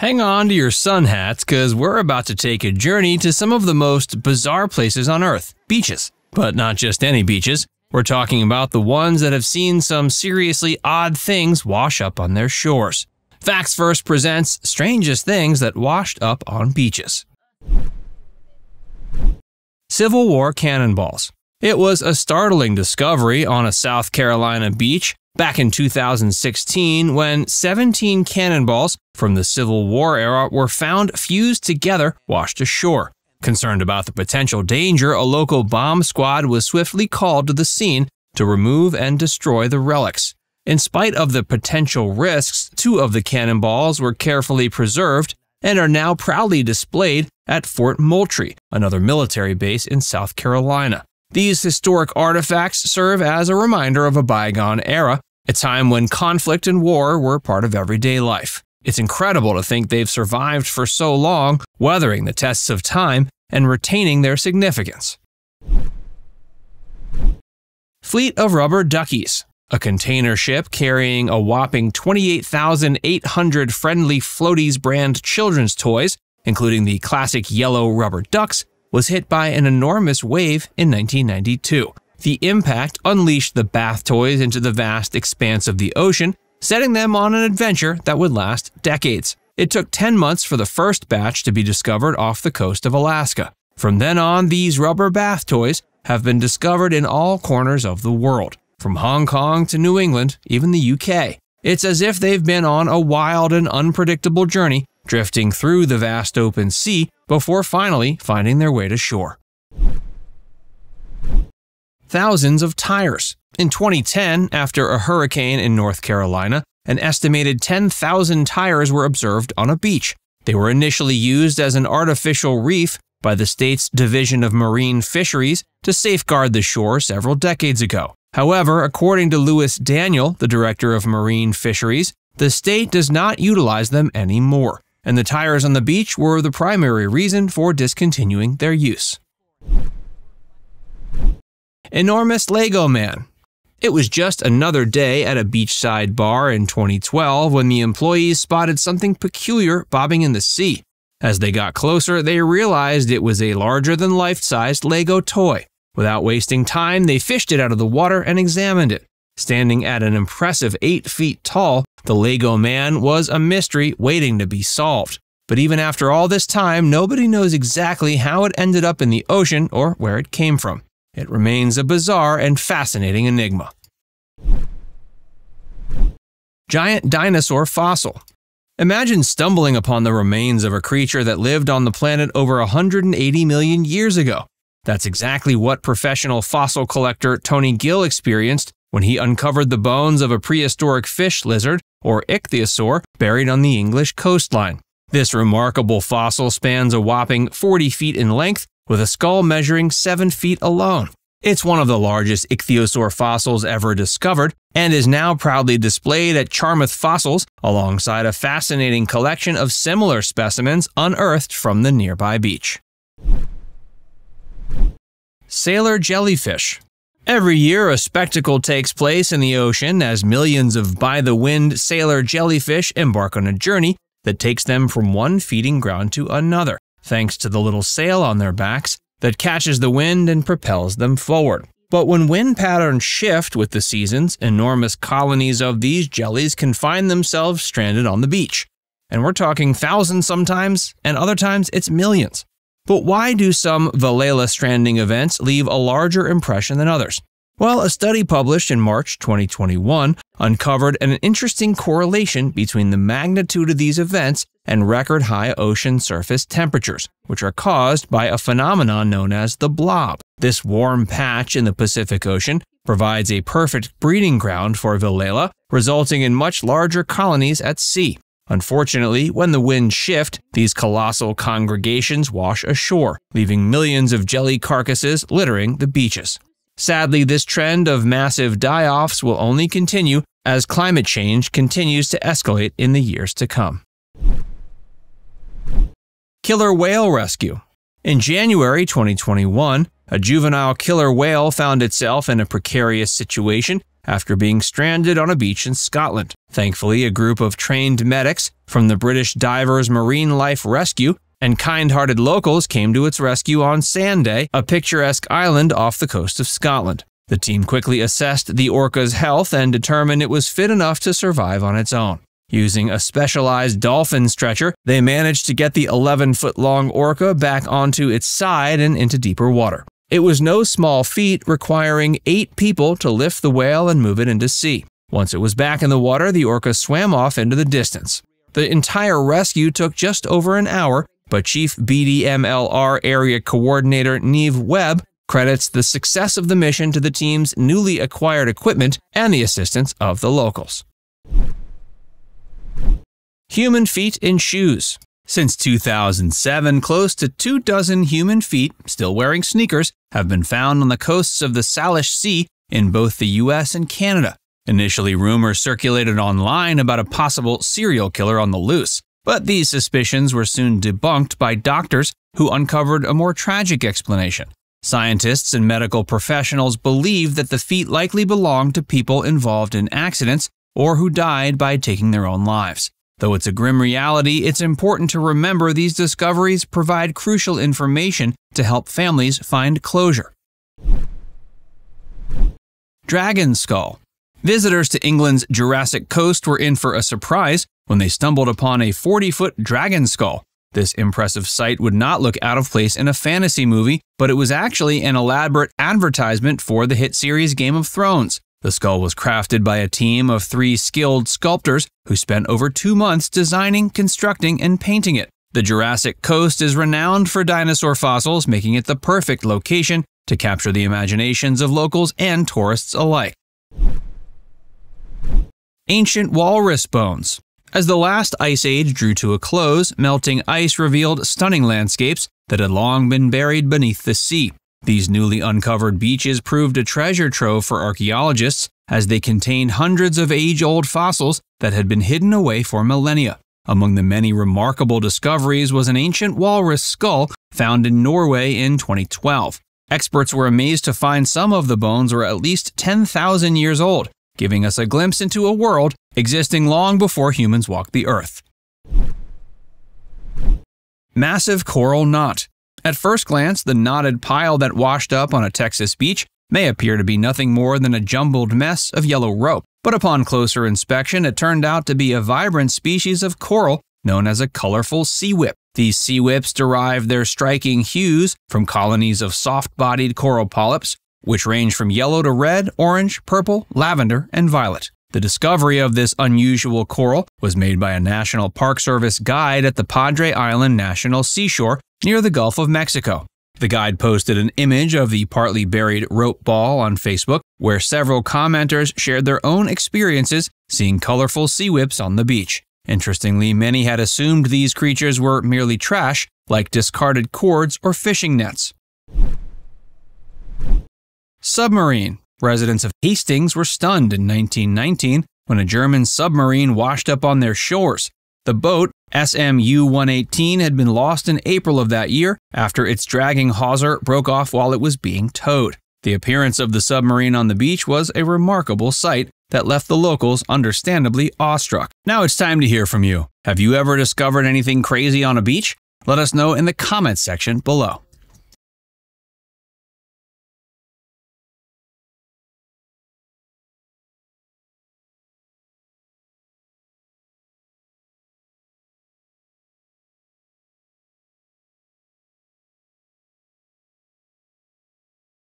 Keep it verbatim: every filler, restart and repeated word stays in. Hang on to your sun hats, cause we're about to take a journey to some of the most bizarre places on Earth, beaches. But not just any beaches. We're talking about the ones that have seen some seriously odd things wash up on their shores. Facts First presents strangest things that washed up on beaches. Civil War cannonballs. It was a startling discovery on a South Carolina beach back in two thousand sixteen when seventeen cannonballs from the Civil War era were found fused together, washed ashore. Concerned about the potential danger, a local bomb squad was swiftly called to the scene to remove and destroy the relics. In spite of the potential risks, two of the cannonballs were carefully preserved and are now proudly displayed at Fort Moultrie, another military base in South Carolina. These historic artifacts serve as a reminder of a bygone era, a time when conflict and war were part of everyday life. It's incredible to think they've survived for so long, weathering the tests of time and retaining their significance. Fleet of rubber duckies. A container ship carrying a whopping twenty-eight thousand eight hundred friendly Floaties brand children's toys, including the classic yellow rubber ducks, was hit by an enormous wave in nineteen ninety-two. The impact unleashed the bath toys into the vast expanse of the ocean, setting them on an adventure that would last decades. It took ten months for the first batch to be discovered off the coast of Alaska. From then on, these rubber bath toys have been discovered in all corners of the world, from Hong Kong to New England, even the U K. It's as if they've been on a wild and unpredictable journey, drifting through the vast open sea before finally finding their way to shore. Thousands of tires. In twenty ten, after a hurricane in North Carolina, an estimated ten thousand tires were observed on a beach. They were initially used as an artificial reef by the state's Division of Marine Fisheries to safeguard the shore several decades ago. However, according to Louis Daniel, the director of Marine Fisheries, the state does not utilize them anymore, and the tires on the beach were the primary reason for discontinuing their use. Enormous Lego Man. It was just another day at a beachside bar in twenty twelve when the employees spotted something peculiar bobbing in the sea. As they got closer, they realized it was a larger-than-life-sized Lego toy. Without wasting time, they fished it out of the water and examined it. Standing at an impressive eight feet tall, the Lego Man was a mystery waiting to be solved. But even after all this time, nobody knows exactly how it ended up in the ocean or where it came from. It remains a bizarre and fascinating enigma. Giant dinosaur fossil. Imagine stumbling upon the remains of a creature that lived on the planet over one hundred eighty million years ago. That's exactly what professional fossil collector Tony Gill experienced when he uncovered the bones of a prehistoric fish lizard, or ichthyosaur, buried on the English coastline. This remarkable fossil spans a whopping forty feet in length, with a skull measuring seven feet alone. It's one of the largest ichthyosaur fossils ever discovered and is now proudly displayed at Charmouth Fossils alongside a fascinating collection of similar specimens unearthed from the nearby beach. Sailor jellyfish. Every year, a spectacle takes place in the ocean as millions of by-the-wind sailor jellyfish embark on a journey that takes them from one feeding ground to another, thanks to the little sail on their backs that catches the wind and propels them forward. But when wind patterns shift with the seasons, enormous colonies of these jellies can find themselves stranded on the beach. And we're talking thousands sometimes, and other times it's millions. But why do some Velella stranding events leave a larger impression than others? Well, a study published in March twenty twenty-one uncovered an interesting correlation between the magnitude of these events and record-high ocean surface temperatures, which are caused by a phenomenon known as the blob. This warm patch in the Pacific Ocean provides a perfect breeding ground for Velella, resulting in much larger colonies at sea. Unfortunately, when the winds shift, these colossal congregations wash ashore, leaving millions of jelly carcasses littering the beaches. Sadly, this trend of massive die-offs will only continue as climate change continues to escalate in the years to come. Killer whale rescue. In January twenty twenty-one, a juvenile killer whale found itself in a precarious situation after being stranded on a beach in Scotland. Thankfully, a group of trained medics from the British Divers Marine Life Rescue and kind-hearted locals came to its rescue on Sanday, a picturesque island off the coast of Scotland. The team quickly assessed the orca's health and determined it was fit enough to survive on its own. Using a specialized dolphin stretcher, they managed to get the eleven-foot-long orca back onto its side and into deeper water. It was no small feat, requiring eight people to lift the whale and move it into sea. Once it was back in the water, the orca swam off into the distance. The entire rescue took just over an hour, but Chief B D M L R Area Coordinator Neve Webb credits the success of the mission to the team's newly acquired equipment and the assistance of the locals. Human feet in shoes. Since two thousand seven, close to two dozen human feet, still wearing sneakers, have been found on the coasts of the Salish Sea in both the U S and Canada. Initially, rumors circulated online about a possible serial killer on the loose, but these suspicions were soon debunked by doctors who uncovered a more tragic explanation. Scientists and medical professionals believe that the feet likely belonged to people involved in accidents or who died by taking their own lives. Though it's a grim reality, it's important to remember these discoveries provide crucial information to help families find closure. Dragon skull. Visitors to England's Jurassic Coast were in for a surprise when they stumbled upon a forty-foot dragon skull. This impressive sight would not look out of place in a fantasy movie, but it was actually an elaborate advertisement for the hit series Game of Thrones. The skull was crafted by a team of three skilled sculptors who spent over two months designing, constructing, and painting it. The Jurassic Coast is renowned for dinosaur fossils, making it the perfect location to capture the imaginations of locals and tourists alike. Ancient walrus bones. As the last ice age drew to a close, melting ice revealed stunning landscapes that had long been buried beneath the sea. These newly uncovered beaches proved a treasure trove for archaeologists, as they contained hundreds of age-old fossils that had been hidden away for millennia. Among the many remarkable discoveries was an ancient walrus skull found in Norway in twenty twelve. Experts were amazed to find some of the bones were at least ten thousand years old, giving us a glimpse into a world existing long before humans walked the earth. Massive coral knot. At first glance, the knotted pile that washed up on a Texas beach may appear to be nothing more than a jumbled mess of yellow rope, but upon closer inspection, it turned out to be a vibrant species of coral known as a colorful seawhip. These seawhips derive their striking hues from colonies of soft-bodied coral polyps, which range from yellow to red, orange, purple, lavender, and violet. The discovery of this unusual coral was made by a National Park Service guide at the Padre Island National Seashore near the Gulf of Mexico. The guide posted an image of the partly buried rope ball on Facebook, where several commenters shared their own experiences seeing colorful seawhips on the beach. Interestingly, many had assumed these creatures were merely trash, like discarded cords or fishing nets. Submarine. Residents of Hastings were stunned in nineteen nineteen when a German submarine washed up on their shores. The boat, S M U one eighteen, had been lost in April of that year after its dragging hawser broke off while it was being towed. The appearance of the submarine on the beach was a remarkable sight that left the locals understandably awestruck. Now it's time to hear from you. Have you ever discovered anything crazy on a beach? Let us know in the comments section below.